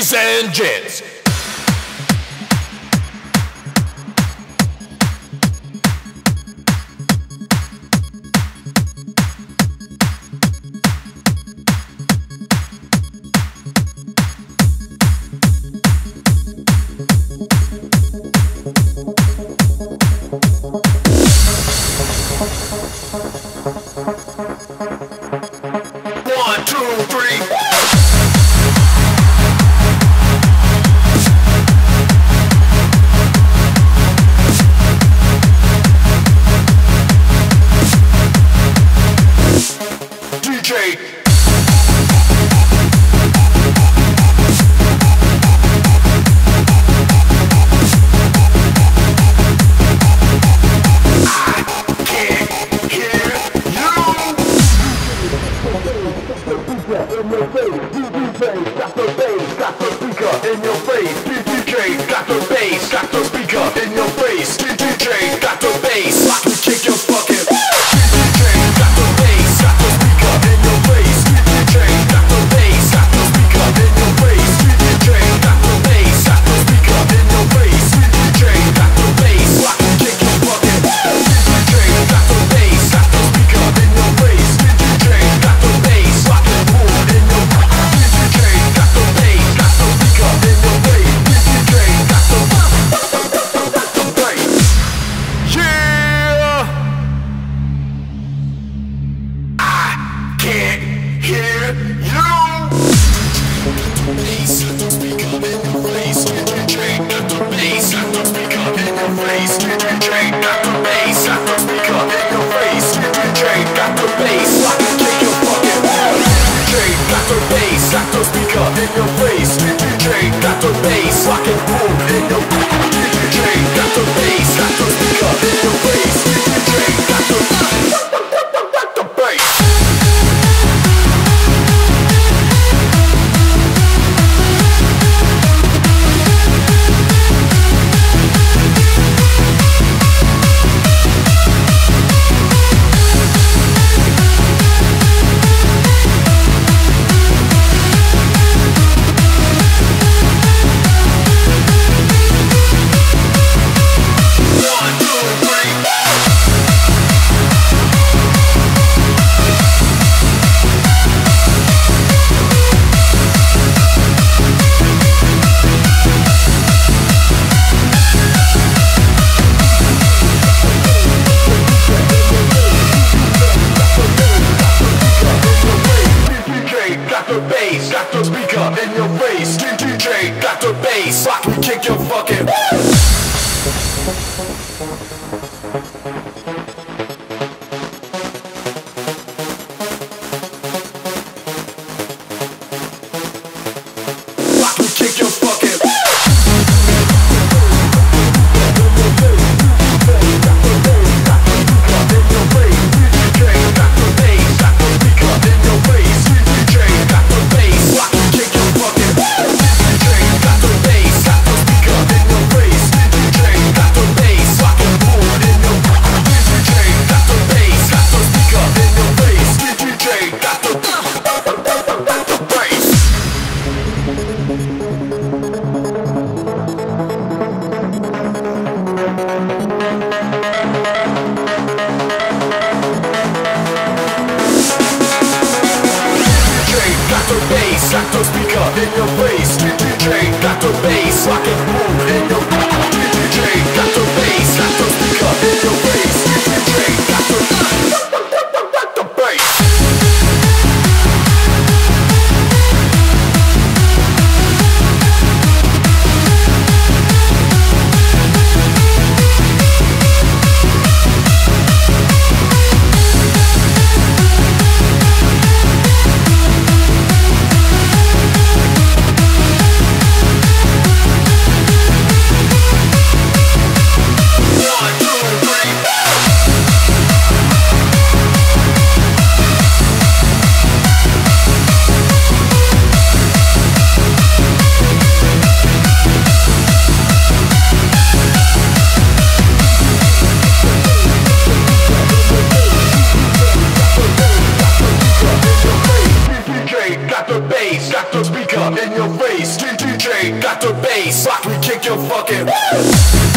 Ladies and gents. got the bass, rock, we kick your fucking ass.